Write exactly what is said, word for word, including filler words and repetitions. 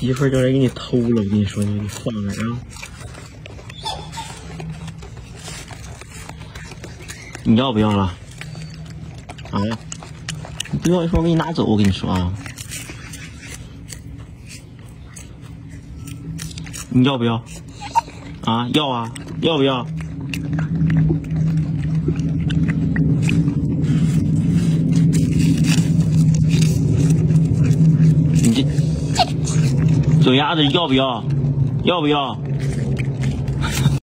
一会儿就人给你偷了，我跟你说，你你放着啊！你要不要了？啊！你不要，一会儿我给你拿走，我跟你说啊！你要不要？啊，要啊，要不要？ 小鸭子要不要？要不要？